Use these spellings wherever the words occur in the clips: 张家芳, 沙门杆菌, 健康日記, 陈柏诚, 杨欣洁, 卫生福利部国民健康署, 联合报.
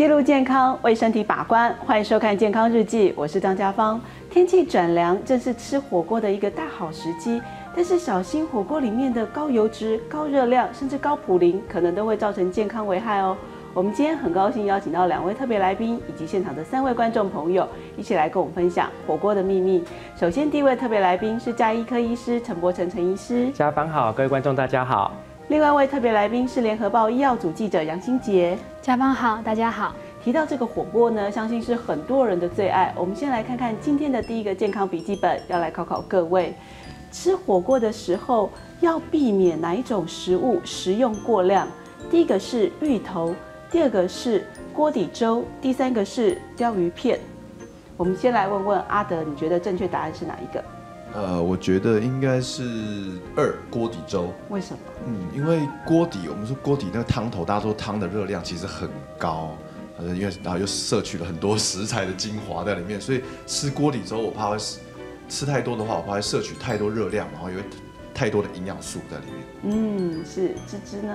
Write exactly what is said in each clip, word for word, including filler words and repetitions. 记录健康，为身体把关。欢迎收看《健康日记》，我是张家芳。天气转凉，正是吃火锅的一个大好时机。但是小心火锅里面的高油脂、高热量，甚至高嘌呤，可能都会造成健康危害哦。我们今天很高兴邀请到两位特别来宾以及现场的三位观众朋友，一起来跟我们分享火锅的秘密。首先，第一位特别来宾是家医科医师陈柏诚陈医师。家芳好，各位观众大家好。另外一位特别来宾是联合报医药组记者杨欣洁。家芳好，大家好。提到这个火锅呢，相信是很多人的最爱。我们先来看看今天的第一个健康笔记本，要来考考各位：吃火锅的时候要避免哪一种食物食用过量？第一个是芋头，第二个是锅底粥，第三个是鲷鱼片。我们先来问问阿德，你觉得正确答案是哪一个？呃，我觉得应该是二锅底粥。为什么？嗯，因为锅底，我们说锅底那个汤头，大家说汤的热量其实很高，因为然后又摄取了很多食材的精华在里面，所以吃锅底粥我怕会吃太多的话，我怕会摄取太多热量，然后有太多的营养素在里面。嗯，是。芝芝呢？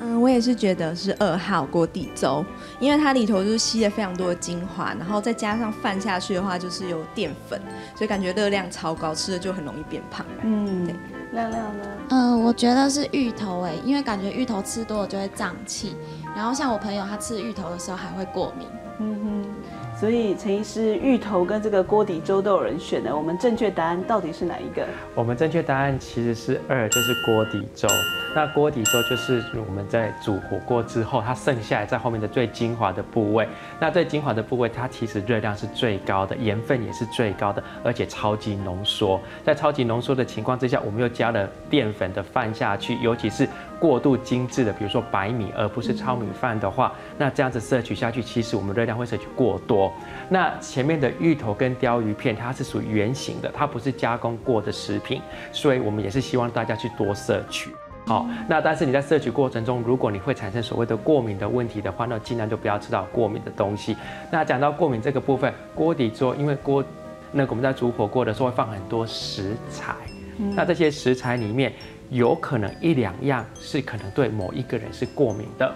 嗯，我也是觉得是二号锅底粥，因为它里头就是吸了非常多的精华，然后再加上饭下去的话就是有淀粉，所以感觉热量超高，吃了就很容易变胖。嗯，对。亮亮呢？嗯，我觉得是芋头哎，因为感觉芋头吃多了就会胀气，然后像我朋友他吃芋头的时候还会过敏。嗯哼，所以陈医师，芋头跟这个锅底粥都有人选的，我们正确答案到底是哪一个？我们正确答案其实是二，就是锅底粥。那锅底粥就是我们在煮火锅之后，它剩下来在后面的最精华的部位。那最精华的部位，它其实热量是最高的，盐分也是最高的，而且超级浓缩。在超级浓缩的情况之下，我们又加了淀粉的饭下去，尤其是过度精致的，比如说白米而不是糙米饭的话，那这样子摄取下去，其实我们热量会摄取过多。那前面的芋头跟鲷鱼片，它是属于原型的，它不是加工过的食品，所以我们也是希望大家去多摄取。好，那但是你在摄取过程中，如果你会产生所谓的过敏的问题的话，那尽量就不要吃到过敏的东西。那讲到过敏这个部分，锅底粥因为锅，那我们在煮火锅的时候会放很多食材，嗯、那这些食材里面有可能一两样是可能对某一个人是过敏的。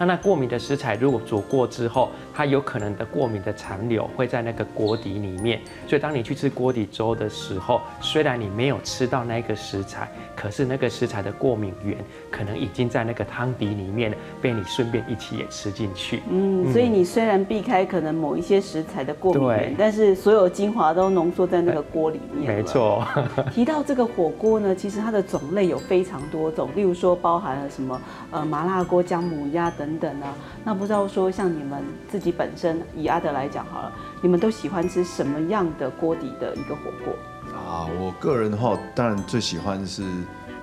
那那过敏的食材如果煮过之后，它有可能的过敏的残留会在那个锅底里面，所以当你去吃锅底粥的时候，虽然你没有吃到那个食材，可是那个食材的过敏源可能已经在那个汤底里面了，被你顺便一起也吃进去。嗯，所以你虽然避开可能某一些食材的过敏源，但是所有精华都浓缩在那个锅里面。没错。提到这个火锅呢，其实它的种类有非常多种，例如说包含了什么呃麻辣锅、姜母鸭等。等等啊，那不知道说像你们自己本身，以阿德来讲好了，你们都喜欢吃什么样的锅底的一个火锅啊？我个人的话，当然最喜欢是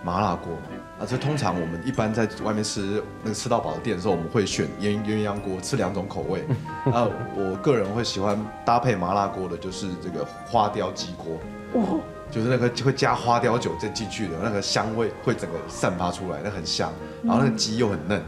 麻辣锅啊。这通常我们一般在外面吃那个吃到饱的店的时候，我们会选鸳鸳鸯锅，吃两种口味。啊，我个人会喜欢搭配麻辣锅的，就是这个花雕鸡锅。哦，就是那个会加花雕酒再进去的那个香味会整个散发出来，那很香，然后那个鸡又很嫩。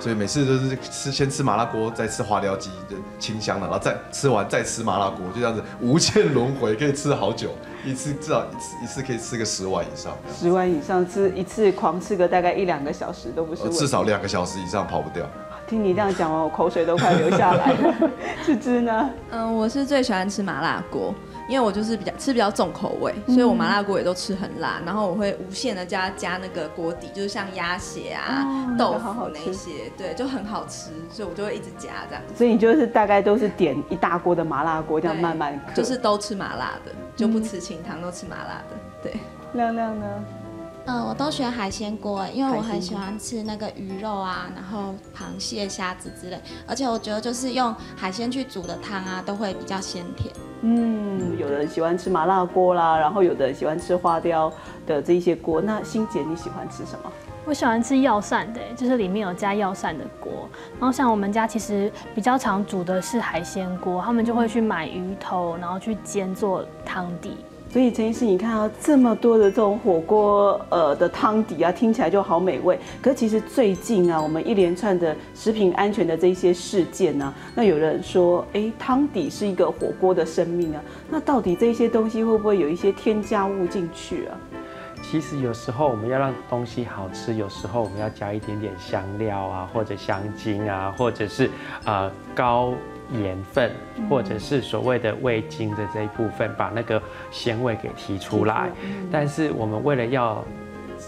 所以每次都是吃先吃麻辣锅，再吃花雕鸡的清香了，然后再吃完再吃麻辣锅，就这样子无限轮回，可以吃好久，一次至少一次一次可以吃个十碗以上。十碗以上吃一次，狂吃个大概一两个小时都不是问题。至少两个小时以上跑不掉。听你这样讲完，我口水都快流下来了。芝芝呢？嗯，我是最喜欢吃麻辣锅。因为我就是比较吃比较重口味，所以我麻辣锅也都吃很辣，然后我会无限的加加那个锅底，就是像鸭血啊、哦、豆腐那些，对，就很好吃，所以我就会一直加这样。所以你就是大概都是点一大锅的麻辣锅，这样慢慢嗑，就是都吃麻辣的，就不吃清汤，嗯、都吃麻辣的。对，亮亮呢？嗯，我都喜欢海鲜锅，因为我很喜欢吃那个鱼肉啊，然后螃蟹、虾子之类，而且我觉得就是用海鲜去煮的汤啊，都会比较鲜甜。嗯，有的人喜欢吃麻辣锅啦，然后有的人喜欢吃花雕的这一些锅。那欣姐你喜欢吃什么？我喜欢吃药膳的，就是里面有加药膳的锅。然后像我们家其实比较常煮的是海鲜锅，他们就会去买鱼头，然后去煎做汤底。所以陈医师，你看到这么多的这种火锅，呃的汤底啊，听起来就好美味。可是其实最近啊，我们一连串的食品安全的这些事件啊，那有人说，哎，汤底是一个火锅的生命啊，那到底这些东西会不会有一些添加物进去啊？其实有时候我们要让东西好吃，有时候我们要加一点点香料啊，或者香精啊，或者是呃高盐分，或者是所谓的味精的这一部分，把那个鲜味给提出来。但是我们为了要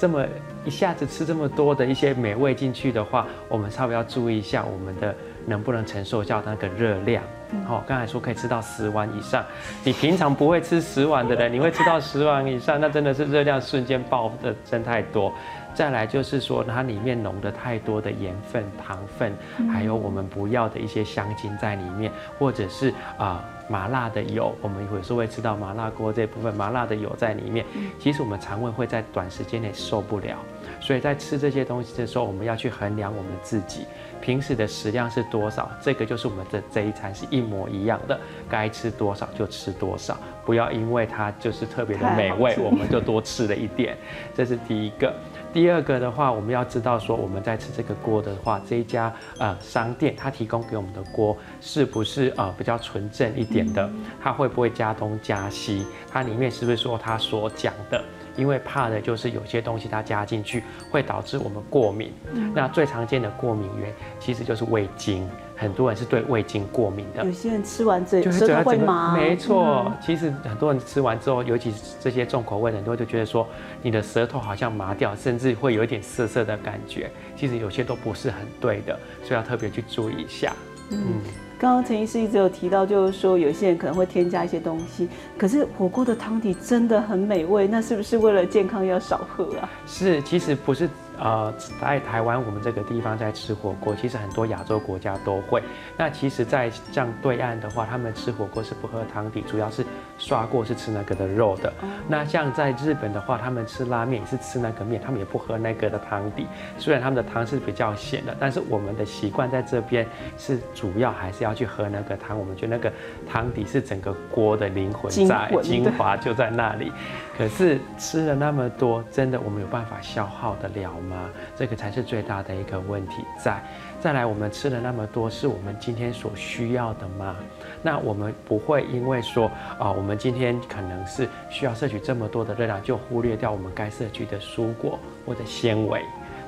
这么一下子吃这么多的一些美味进去的话，我们稍微要注意一下我们的能不能承受到那个热量。好，刚才说可以吃到十碗以上，你平常不会吃十碗的人，你会吃到十碗以上，那真的是热量瞬间爆的真太多。再来就是说，它里面浓的太多的盐分、糖分，还有我们不要的一些香精在里面，或者是啊、呃、麻辣的油，我们有时候会吃到麻辣锅这部分麻辣的油在里面，其实我们肠胃会在短时间内受不了。所以在吃这些东西的时候，我们要去衡量我们自己平时的食量是多少，这个就是我们的这一餐是一模一样的，该吃多少就吃多少，不要因为它就是特别的美味，我们就多吃了一点。这是第一个。第二个的话，我们要知道说我们在吃这个锅的话，这一家呃商店它提供给我们的锅是不是呃比较纯正一点的，它会不会加东加西，它里面是不是说它所讲的。因为怕的就是有些东西它加进去会导致我们过敏，那最常见的过敏源其实就是味精，很多人是对味精过敏的。有些人吃完嘴舌头会麻，没错。其实很多人吃完之后，尤其是这些重口味，很多人就觉得说你的舌头好像麻掉，甚至会有一点涩涩的感觉。其实有些都不是很对的，所以要特别去注意一下。嗯。刚刚陈医师一直有提到，就是说有些人可能会添加一些东西，可是火锅的汤底真的很美味，那是不是为了健康要少喝啊？是，其实不是。呃，在台湾我们这个地方在吃火锅，其实很多亚洲国家都会。那其实，在像对岸的话，他们吃火锅是不喝汤底，主要是刷锅是吃那个的肉的。那像在日本的话，他们吃拉面也是吃那个面，他们也不喝那个的汤底。虽然他们的汤是比较咸的，但是我们的习惯在这边是主要还是要去喝那个汤。我们觉得那个汤底是整个锅的灵魂在，精华就在那里。可是吃了那么多，真的我们有办法消耗得了吗？这个才是最大的一个问题在。再来，我们吃了那么多，是我们今天所需要的吗？那我们不会因为说啊、呃，我们今天可能是需要摄取这么多的热量，就忽略掉我们该摄取的蔬果或者纤维。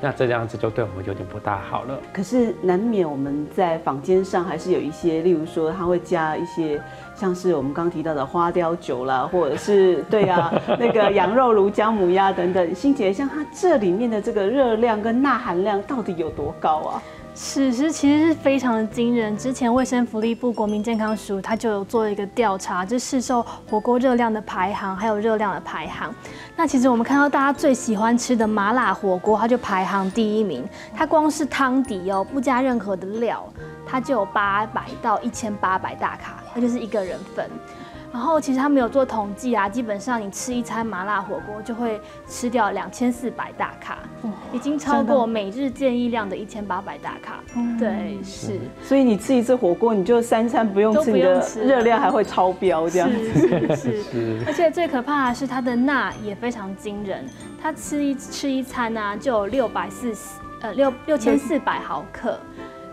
那这样子就对我们有点不大好了。可是难免我们在坊间上还是有一些，例如说它会加一些，像是我们刚提到的花雕酒啦，或者是对啊那个羊肉炉、姜母鸭等等。欣姐，像它这里面的这个热量跟钠含量到底有多高啊？是是，其实是非常的惊人。之前卫生福利部国民健康署它就有做一个调查，就市售火锅热量的排行，还有热量的排行。那其实我们看到大家最喜欢吃的麻辣火锅，它就排行第一名。它光是汤底哦，不加任何的料，它就有八百到一千八百大卡，那就是一个人份。然后其实他们有做统计啊，基本上你吃一餐麻辣火锅就会吃掉两千四百大卡，已经超过每日建议量的一千八百大卡。对，是。所以你吃一次火锅，你就三餐不用吃，你的热量还会超标这样子。是是是。而且最可怕的是它的钠也非常惊人，它吃一吃一餐啊就有六百四十呃六六千四百毫克。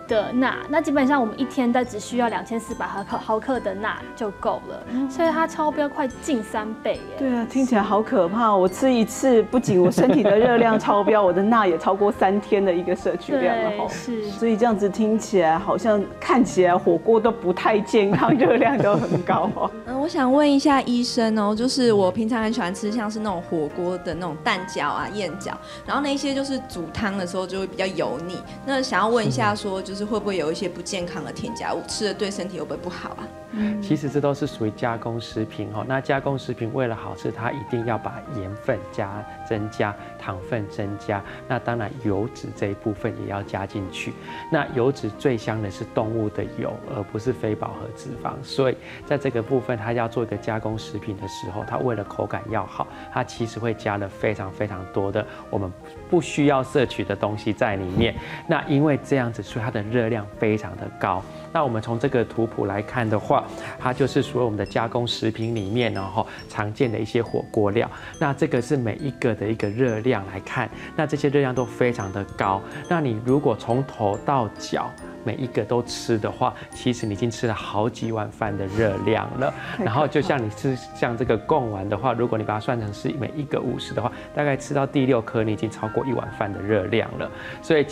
的钠，那基本上我们一天但只需要两千四百毫克毫克的钠就够了，所以它超标快近三倍耶。对啊，听起来好可怕。我吃一次，不仅我身体的热量超标，我的钠也超过三天的一个摄取量了。是。所以这样子听起来，好像看起来火锅都不太健康，热量都很高哦。嗯，我想问一下医生哦，就是我平常很喜欢吃像是那种火锅的那种蛋饺啊、燕饺，然后那些就是煮汤的时候就会比较油腻。那想要问一下，说就是。会不会有一些不健康的添加物？吃了对身体会不会不好啊？嗯，其实这都是属于加工食品哈。那加工食品为了好吃，它一定要把盐分加增加，糖分增加，那当然油脂这一部分也要加进去。那油脂最香的是动物的油，而不是非饱和脂肪。所以在这个部分，它要做一个加工食品的时候，它为了口感要好，它其实会加了非常非常多的我们不需要摄取的东西在里面。那因为这样子，所以它的热量非常的高。那我们从这个图谱来看的话，它就是所有我们的加工食品里面，然后常见的一些火锅料。那这个是每一个的一个热量来看，那这些热量都非常的高。那你如果从头到脚，每一个都吃的话，其实你已经吃了好几碗饭的热量了。然后就像你吃像这个贡丸的话，如果你把它算成是每一个五十的话，大概吃到第六颗，你已经超过一碗饭的热量了。所以。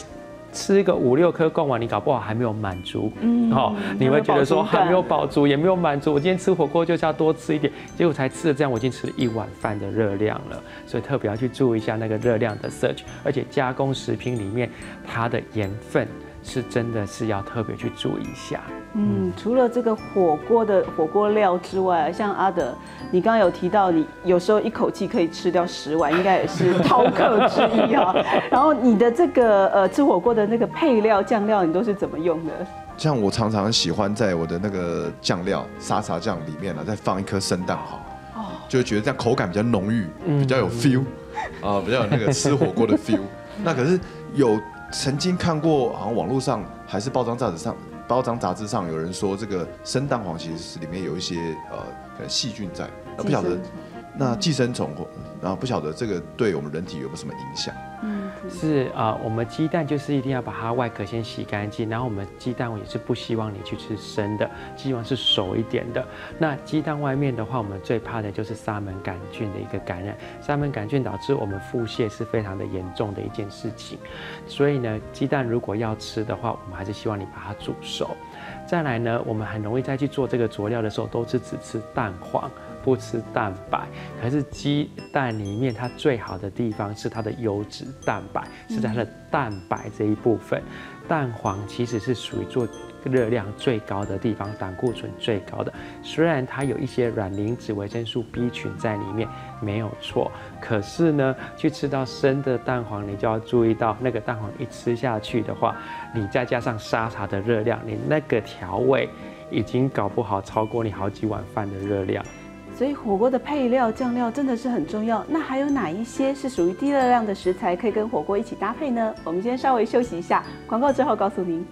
吃个五六颗贡丸，你搞不好还没有满足，嗯，哦，你会觉得说还没有饱足，也没有满足。我今天吃火锅就是要多吃一点，结果才吃了这样，我已经吃了一碗饭的热量了。所以特别要去注意一下那个热量的摄取，而且加工食品里面它的盐分是真的是要特别去注意一下。嗯，除了这个火锅的火锅料之外，像阿德，你刚刚有提到，你有时候一口气可以吃掉十碗，应该也是饕客之一啊。然后你的这个呃吃火锅的那个配料酱料，你都是怎么用的？像我常常喜欢在我的那个酱料沙茶酱里面呢、啊，再放一颗生蛋黄，哦，就觉得这样口感比较浓郁，比较有 feel， 啊、呃，比较有那个吃火锅的 feel。那可是有曾经看过，好像网络上还是包装杂志上。 包装杂志上有人说，这个生蛋黄其实是里面有一些呃可能细菌在，那不晓得那寄生虫，然后不晓得这个对我们人体有没有什么影响？嗯，是啊、呃，我们鸡蛋就是一定要把它外壳先洗干净，然后我们鸡蛋也是不希望你去吃生的，希望是熟一点的。那鸡蛋外面的话，我们最怕的就是沙门杆菌的一个感染，沙门杆菌导致我们腹泻是非常的严重的一件事情。所以呢，鸡蛋如果要吃的话，我们还是希望你把它煮熟。再来呢，我们很容易在去做这个佐料的时候，都是只吃蛋黄。 不吃蛋白，可是鸡蛋里面它最好的地方是它的优质蛋白，是它的蛋白这一部分。蛋黄其实是属于做热量最高的地方，胆固醇最高的。虽然它有一些卵磷脂、维生素 B 群在里面，没有错。可是呢，去吃到生的蛋黄，你就要注意到那个蛋黄一吃下去的话，你再加上沙茶的热量，你那个调味已经搞不好超过你好几碗饭的热量。 所以火锅的配料酱料真的是很重要。那还有哪一些是属于低热量的食材可以跟火锅一起搭配呢？我们先稍微休息一下，广告之后告诉您。